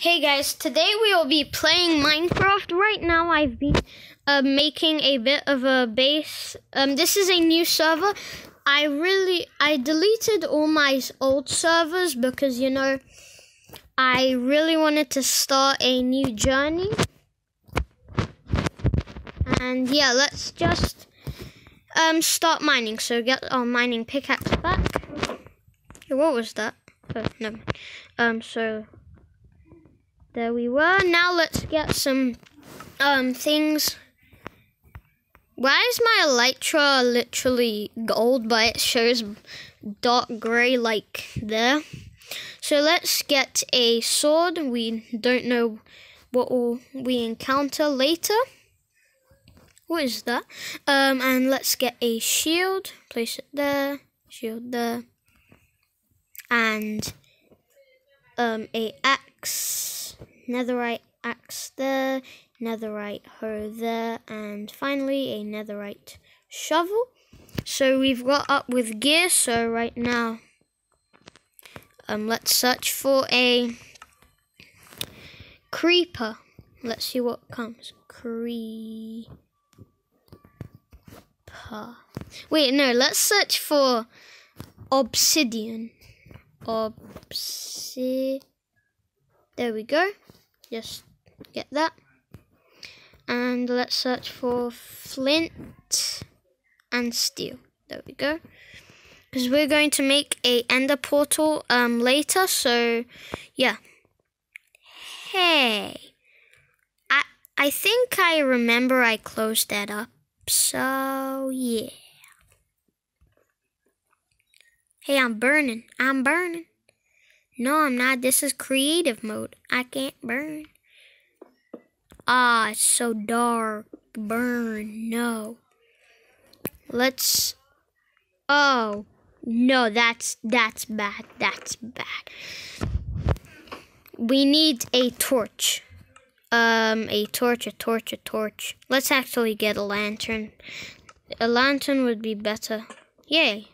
Hey guys, today we will be playing Minecraft. Right now I've been making a bit of a base. This is a new server. I deleted all my old servers because, you know, I really wanted to start a new journey. And yeah, let's just start mining. So get our mining pickaxe back. What was that? Oh, no. There we were. Now let's get some things. Why is my elytra literally gold, but it shows dark grey like there? So let's get a sword. We don't know what will we encounter later. What is that? And let's get a shield. Place it there. Shield there. And a axe. Netherite axe there, netherite hoe there, and finally a netherite shovel. So we've got up with gear. So right now, let's search for a creeper. Let's see what comes. Creeper. Wait, no, let's search for obsidian. There we go. Just get that. And let's search for flint and steel. There we go. Because we're going to make a ender portal later. So, yeah. Hey. I think I remember I closed that up. So, yeah. Hey, I'm burning. I'm burning. No, I'm not. This is creative mode. I can't burn. Ah, it's so dark. Burn. No. Let's... Oh. No, that's bad. That's bad. We need a torch. A torch. Let's actually get a lantern. A lantern would be better. Yay.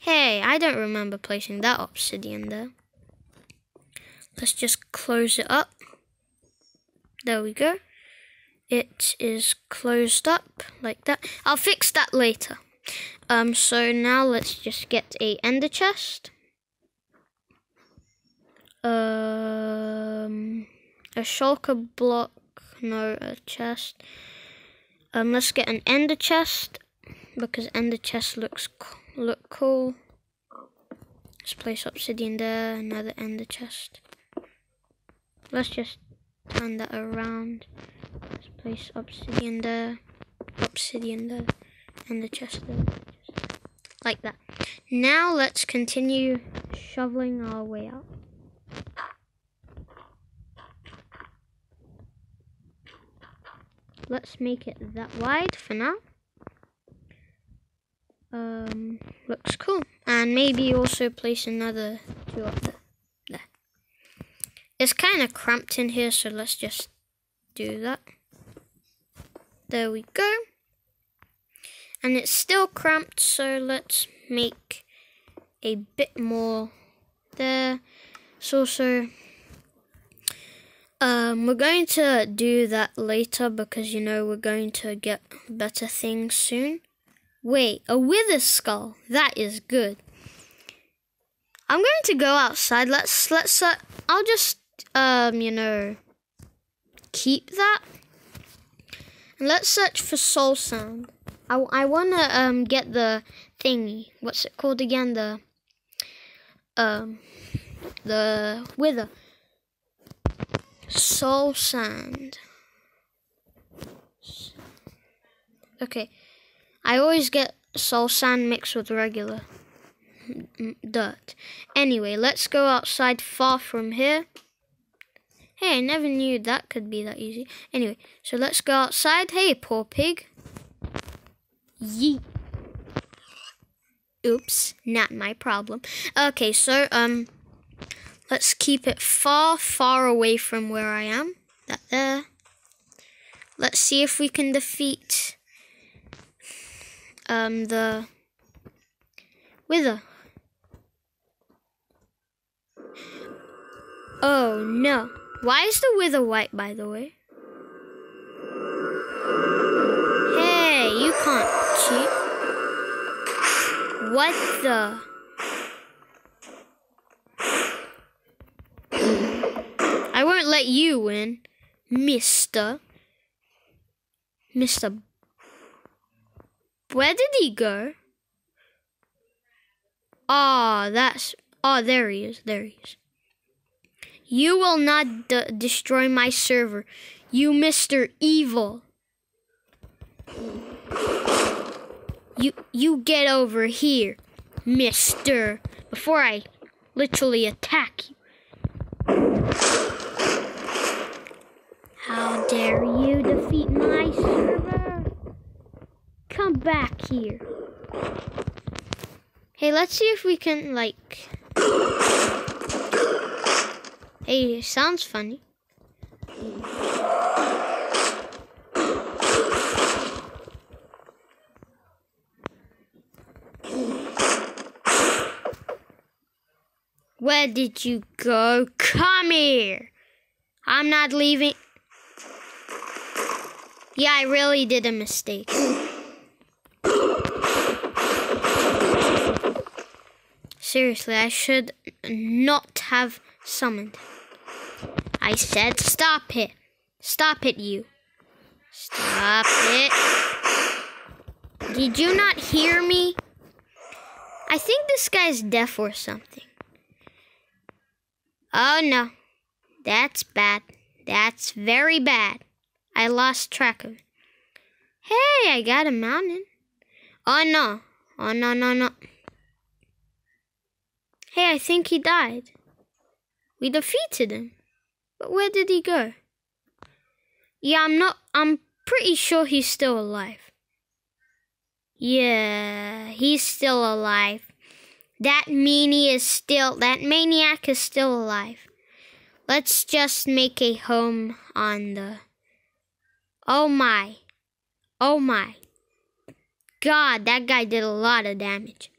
Hey, I don't remember placing that obsidian there. Let's just close it up. There we go. It is closed up like that. I'll fix that later. So now let's just get a ender chest. A shulker block. No, a chest. Let's get an ender chest because ender chest looks cool. Look cool. Let's place obsidian there, another ender chest. Let's just turn that around. Let's place obsidian there, ender chest there. Like that. Now let's continue shoveling our way up. Let's make it that wide for now. Looks cool. And maybe also place another two up there. There. It's kind of cramped in here, so let's just do that. There we go. And it's still cramped, so let's make a bit more there. It's also... we're going to do that later because, you know, we're going to get better things soon. Wait, a wither skull. That is good. I'm going to go outside. Let's I'll just you know, keep that. And let's search for soul sand. I want to get the thingy. What's it called again? The wither soul sand. Okay. I always get soul sand mixed with regular dirt. Anyway, let's go outside far from here. Hey, I never knew that could be that easy. Anyway, so let's go outside. Hey, poor pig. Yeet. Oops, not my problem. Okay, so, let's keep it far, far away from where I am. That there. Let's see if we can defeat... the wither. Oh no. Why is the wither white, by the way? Hey, you can't cheat. What the? I won't let you win, Mister. Where did he go? Oh, there he is. You will not destroy my server, you Mr. Evil. You get over here, Mister, before I literally attack you. How dare you defeat my server? Come back here. Hey, let's see if we can, like... Hey, it sounds funny. Where did you go? Come here! I'm not leaving... Yeah, I really did a mistake. Seriously, I should not have summoned. I said stop it. Stop it, you. Stop it. Did you not hear me? I think this guy's deaf or something. Oh, no. That's bad. That's very bad. I lost track of it. Hey, I got a mountain. Oh, no. Oh, no, no, no. Hey, I think he died. We defeated him. But where did he go? Yeah, I'm pretty sure he's still alive. Yeah, he's still alive. That maniac is still alive. Let's just make a home on the... oh my God, that guy did a lot of damage.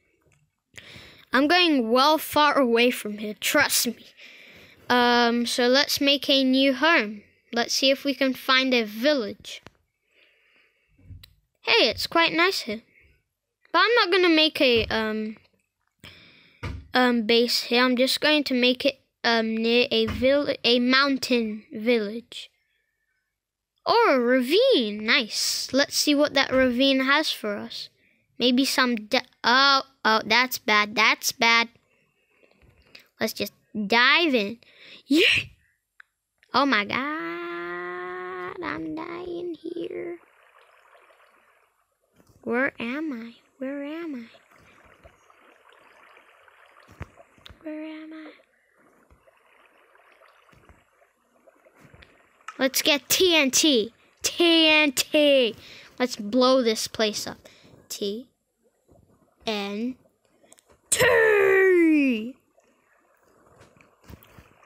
I'm going well far away from here, trust me. So let's make a new home. Let's see if we can find a village. Hey, it's quite nice here. But I'm not gonna make a base here. I'm just going to make it near a mountain village. Or a ravine. Nice. Let's see what that ravine has for us. Maybe some... Oh, that's bad. That's bad. Let's just dive in. Yeah. Oh, my God. I'm dying here. Where am I? Where am I? Where am I? Let's get TNT. TNT. Let's blow this place up. TNT.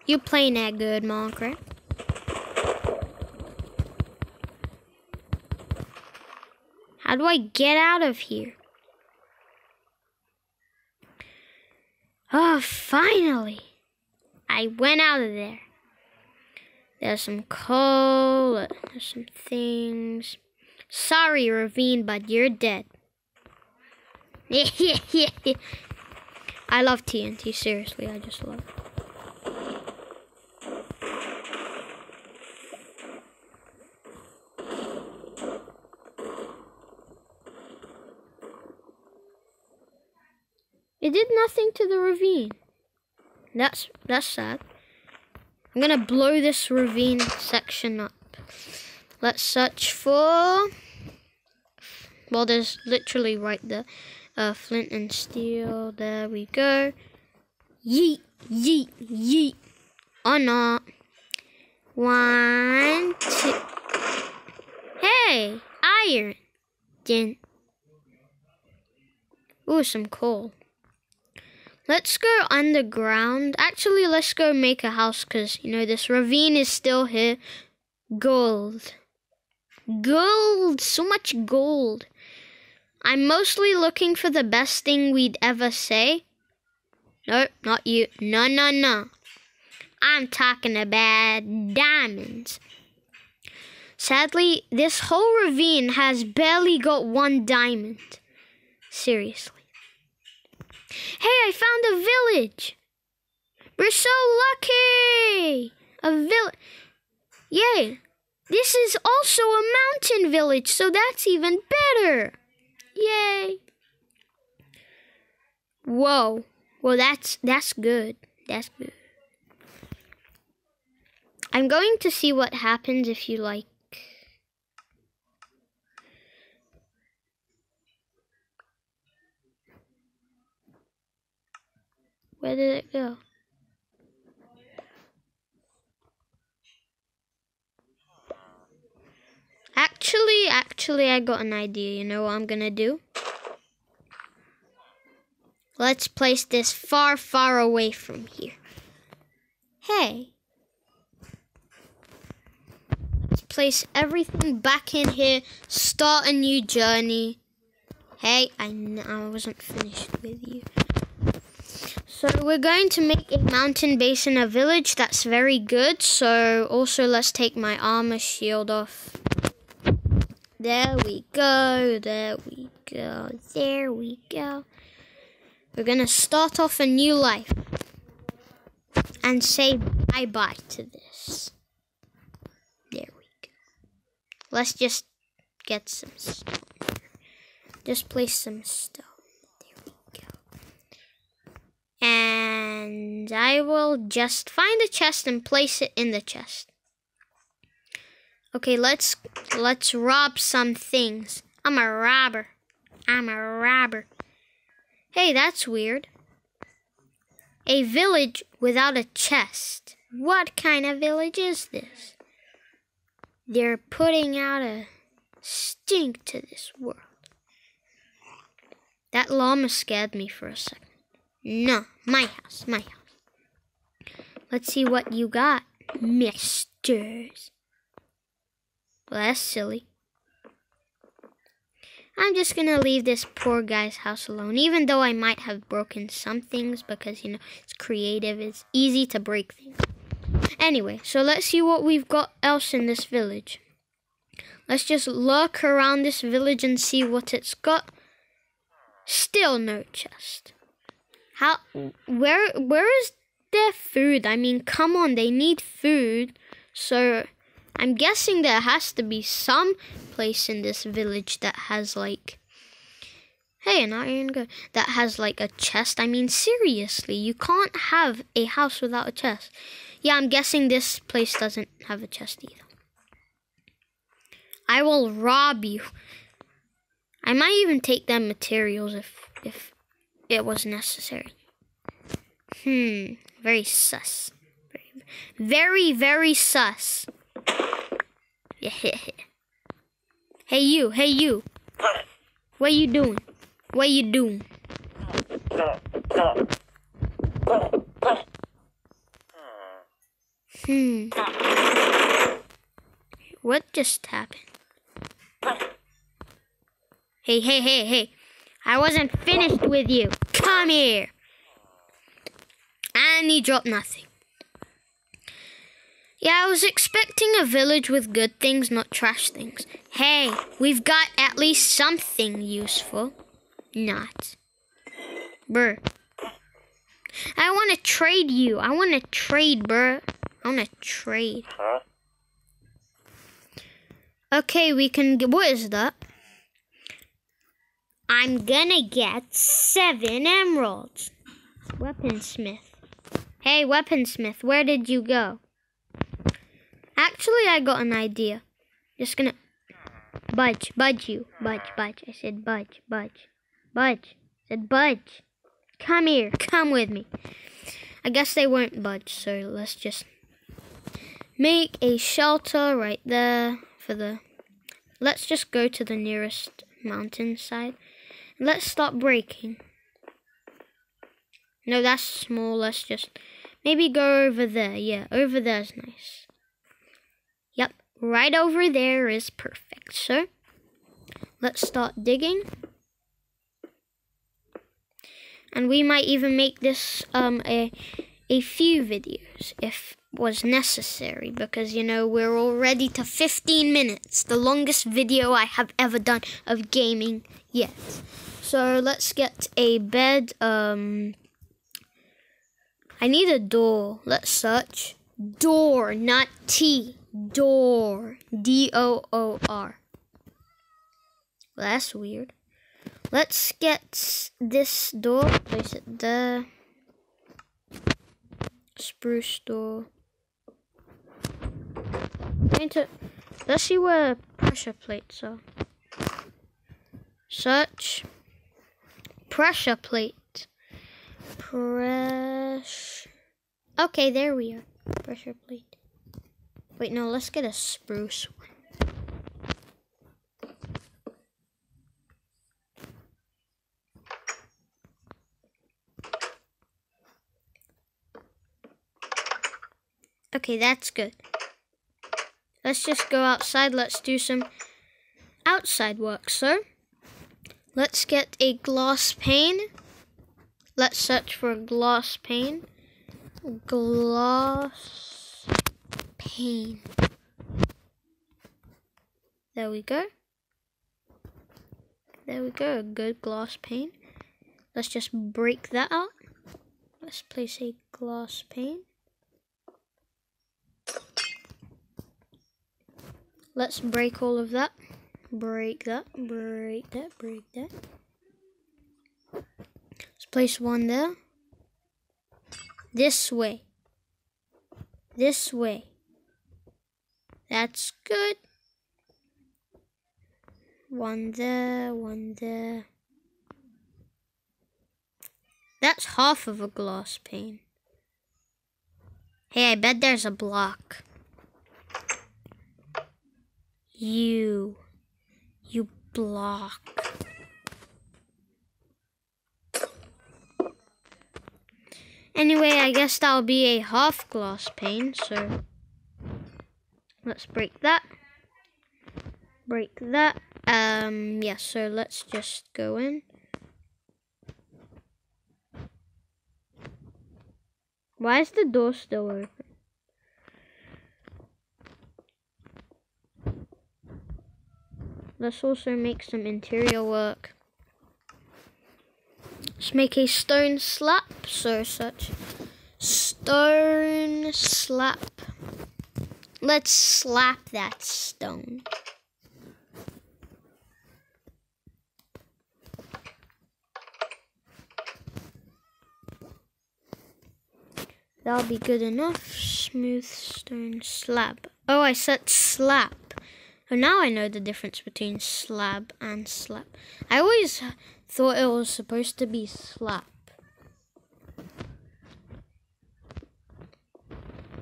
You playing that good, Minecraft? How do I get out of here? Oh, finally. I went out of there. There's some coal, there's some things. Sorry, ravine, but you're dead. I love TNT, seriously, I just love it. It did nothing to the ravine. That's sad. I'm gonna blow this ravine section up. Let's search for... Well, there's literally right there. Flint and steel. There we go. Yeet, yeet, yeet. Or not. 1, 2. Hey, iron. Din. Ooh, some coal. Let's go underground. Actually, let's go make a house because, you know, this ravine is still here. Gold. Gold. So much gold. I'm mostly looking for the best thing we'd ever say. Nope, not you. No, no, no. I'm talking about diamonds. Sadly, this whole ravine has barely got one diamond. Seriously. Hey, I found a village. We're so lucky. A village. Yay. This is also a mountain village, so that's even better. Yay. Whoa. Well, that's good. That's good. I'm going to see what happens if you like. Where did it go? Actually, I got an idea. You know what I'm gonna do? Let's place this far, far away from here. Hey. Let's place everything back in here. Start a new journey. Hey, I wasn't finished with you. So we're going to make a mountain base in a village. That's very good. So also let's take my armor shield off. There we go. There we go. There we go. We're going to start off a new life. And say bye-bye to this. There we go. Let's just get some stone. Just place some stone. And I will just find a chest and place it in the chest. Okay, let's rob some things. I'm a robber. I'm a robber. Hey, that's weird. A village without a chest. What kind of village is this? They're putting out a stink to this world. That llama scared me for a second. No, my house, my house. Let's see what you got, misters. Well, that's silly. I'm just gonna leave this poor guy's house alone, even though I might have broken some things because, you know, it's creative, it's easy to break things. Anyway, so let's see what we've got else in this village. Let's just lurk around this village and see what it's got. Still no chest. How? Where is their food? I mean, come on, they need food. So, I'm guessing there has to be some place in this village that has like... Hey, an iron go. That has like a chest. I mean, seriously, you can't have a house without a chest. Yeah, I'm guessing this place doesn't have a chest either. I will rob you. I might even take their materials if it was necessary. Very sus. Very, very sus. Hey you, hey you. What you doing? What you doing? What just happened? Hey, hey, hey, hey. I wasn't finished with you. Come here. And he dropped nothing. Yeah, I was expecting a village with good things, not trash things. Hey, we've got at least something useful. Not. Brr. I want to trade you. I want to trade, brr. I want to trade. Okay, we can get... What is that? I'm gonna get 7 emeralds. Weaponsmith. Hey, weaponsmith, where did you go? Actually, I got an idea. Just gonna... Budge, budge you. Budge, budge. I said budge, budge. Budge. I said budge. Come here. Come with me. I guess they won't budge, so let's just... Make a shelter right there for the... Let's just go to the nearest... mountainside. Let's stop breaking. No, that's small. Let's just maybe go over there. Yeah, over there's nice. Yep, right over there is perfect. So let's start digging. And we might even make this a few videos if was necessary, because, you know, we're already to 15 minutes, the longest video I have ever done of gaming yet. So let's get a bed. I need a door. Let's search. Door, not T. Door. D-O-O-R. Well, that's weird. Let's get this door. Place it there. Spruce door. Let's see where pressure plates are. Search. Pressure plate. Press. Okay, there we are. Pressure plate. Wait, no, let's get a spruce one. Okay, that's good. Let's just go outside. Let's do some outside work, so let's get a glass pane. Let's search for a glass pane. Glass pane. There we go. There we go, a good glass pane. Let's just break that out. Let's place a glass pane. Let's break all of that. Break that, break that, break that. Let's place one there. This way. This way. That's good. One there, one there. That's half of a glass pane. Hey, I bet there's a block. You block. Anyway, I guess that'll be a half glass pane, so let's break that. Break that. Yeah, so let's just go in. Why is the door still open? Let's also make some interior work. Let's make a stone slab. So such stone slab. Let's slap that stone. That'll be good enough. Smooth stone slab. Oh, I said slap. Well, now I know the difference between slab and slap. I always thought it was supposed to be slap.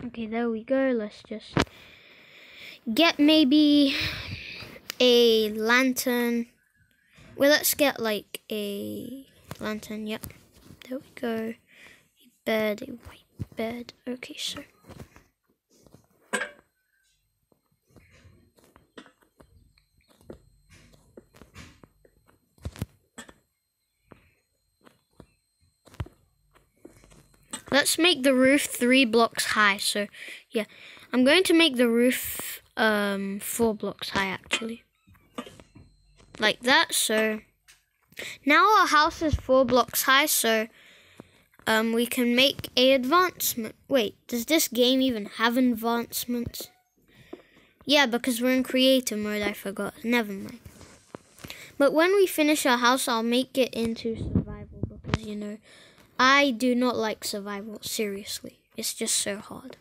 Okay, there we go. Let's just get maybe a lantern. Well, let's get like a lantern. Yep. There we go. A bed, a white bed. Okay, so. Let's make the roof 3 blocks high. So, yeah, I'm going to make the roof 4 blocks high, actually. Like that, so. Now our house is 4 blocks high, so we can make a advancement. Wait, does this game even have advancements? Yeah, because we're in creative mode, I forgot. Never mind. But when we finish our house, I'll make it into survival, because, you know, I do not like survival, seriously. It's just so hard.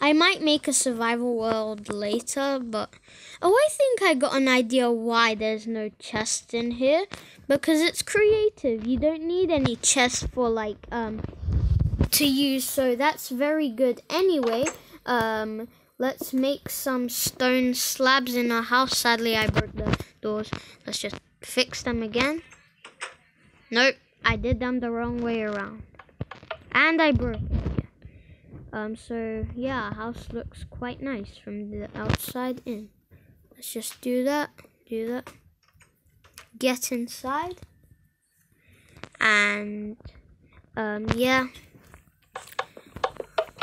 I might make a survival world later, but... Oh, I think I got an idea why there's no chest in here. Because it's creative. You don't need any chests for, like, to use. So that's very good. Anyway, let's make some stone slabs in our house. Sadly, I broke the doors. Let's just fix them again. Nope. I did them the wrong way around. And I broke it. So, yeah, our house looks quite nice from the outside in. Let's just do that. Do that. Get inside. And, yeah.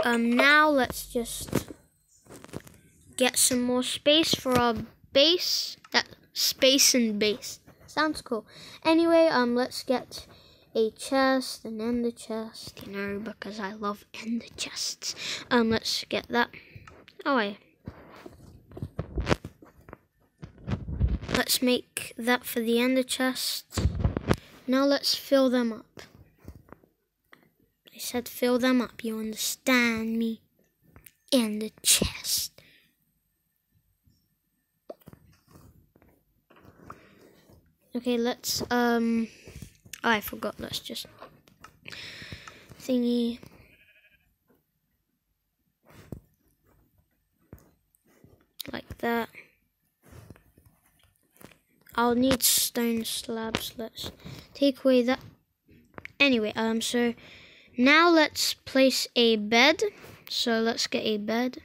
Now let's just get some more space for our base. That space and base sounds cool. Anyway, let's get a chest, an ender chest, you know, because I love ender chests. Let's get that. Oh yeah. Let's make that for the ender chest. Now let's fill them up. I said fill them up, you understand me? Ender chest. Okay, let's, oh, I forgot, let's just thingy. Like that. I'll need stone slabs, let's take away that. Anyway, so now let's place a bed. So let's get a bed.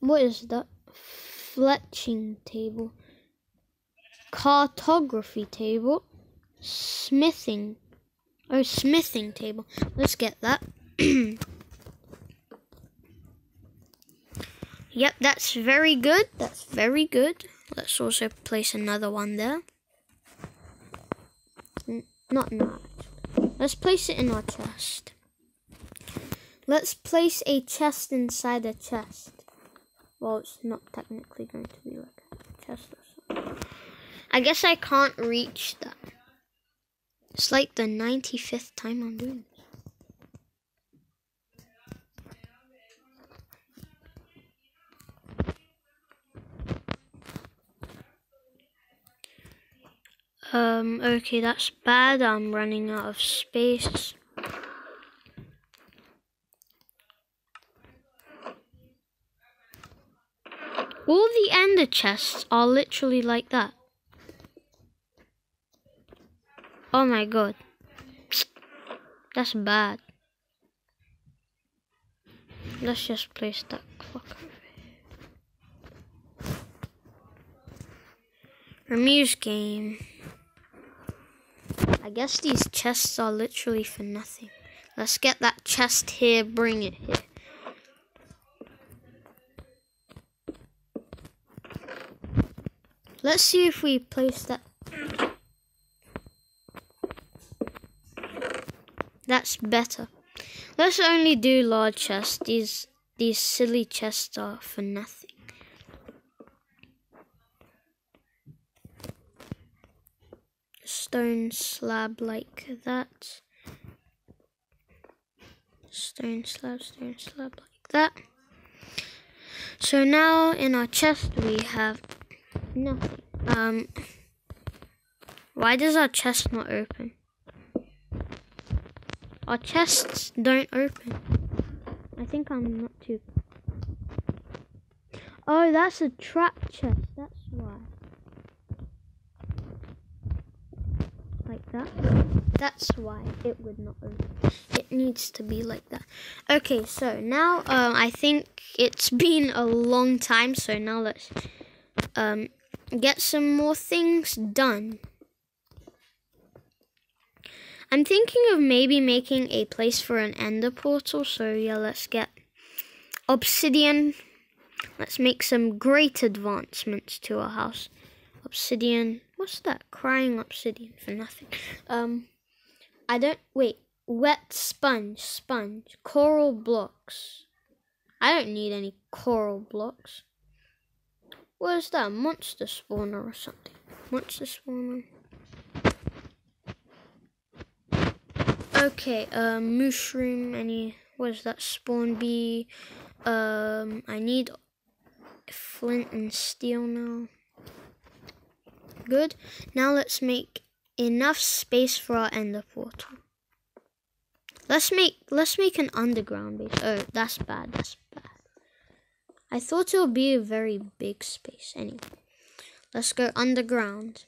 What is that? Fletching table. Cartography table, smithing, oh, smithing table, let's get that. Yep, that's very good, that's very good. Let's also place another one there. Not let's place it in our chest. Let's place a chest inside a chest. Well, it's not technically going to be like a chest or something. I guess I can't reach that. It's like the 95th time I'm doing this. Okay, that's bad. I'm running out of space. All the ender chests are literally like that. Oh my god, that's bad. Let's just place that clock over here. Remuse game. I guess these chests are literally for nothing. Let's get that chest here, bring it here. Let's see if we place that. That's better. Let's only do large chests. These silly chests are for nothing. Stone slab like that. Stone slab like that. So now in our chest we have nothing. Why does our chest not open? Our chests don't open. I think I'm not too... Oh, that's a trap chest. That's why. Like that. That's why it would not open. It needs to be like that. Okay, so now I think it's been a long time. So now let's get some more things done. I'm thinking of maybe making a place for an ender portal, so yeah, let's get obsidian. Let's make some great advancements to our house. Obsidian. What's that? Crying obsidian for nothing. I don't... Wait. Wet sponge. Sponge. Coral blocks. I don't need any coral blocks. What is that? Monster spawner or something. Monster spawner. Okay, mushroom, any, what is that, spawn bee, I need flint and steel now. Good, now let's make enough space for our ender portal. Let's make an underground base. Oh, that's bad, that's bad. I thought it would be a very big space. Anyway, let's go underground.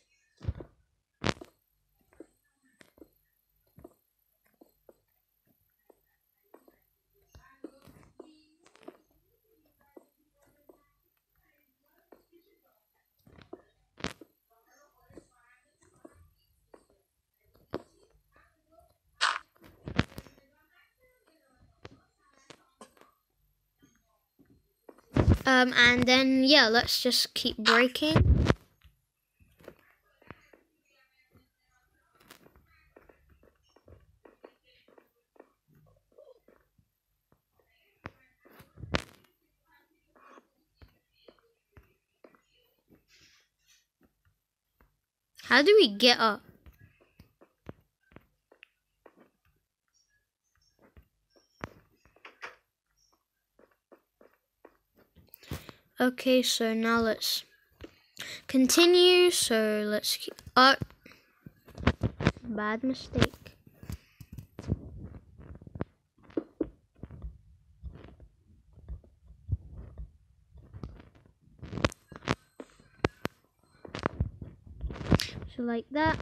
And then, yeah, let's just keep breaking. How do we get up? Okay, so now let's continue. So let's keep up. Bad mistake. So like that.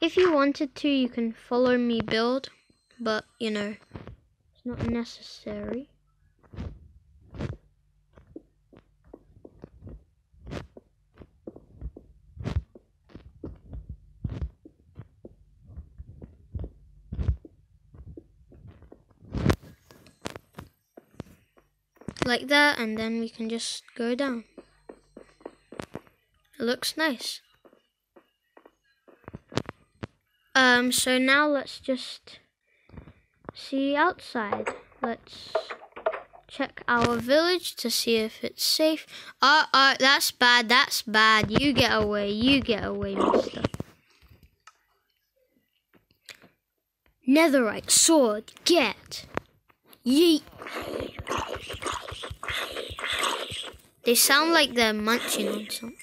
If you wanted to, you can follow me build, but you know, it's not necessary. Like that, and then we can just go down. It looks nice. So now let's just see outside. Let's check our village to see if it's safe. Oh, that's bad, that's bad. You get away, mister. Netherite sword, get. Yeet. They sound like they're munching on something.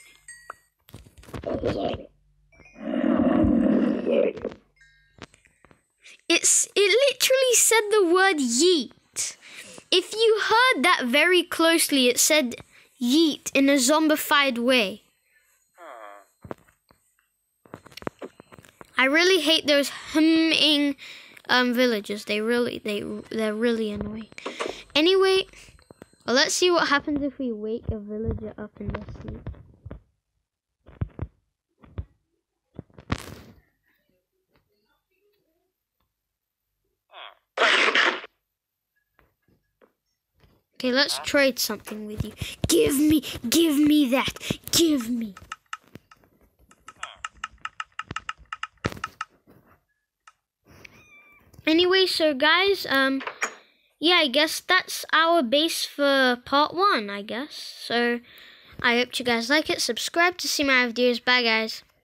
It literally said the word yeet. If you heard that very closely, it said yeet in a zombified way. I really hate those humming villagers. They're really annoying. Anyway, well, let's see what happens if we wake a villager up in their sleep. Okay, let's trade something with you. Give me that, give me. Anyway, so guys, yeah, I guess that's our base for part one, I guess. So I hope you guys like it. Subscribe to see my videos. Bye, guys.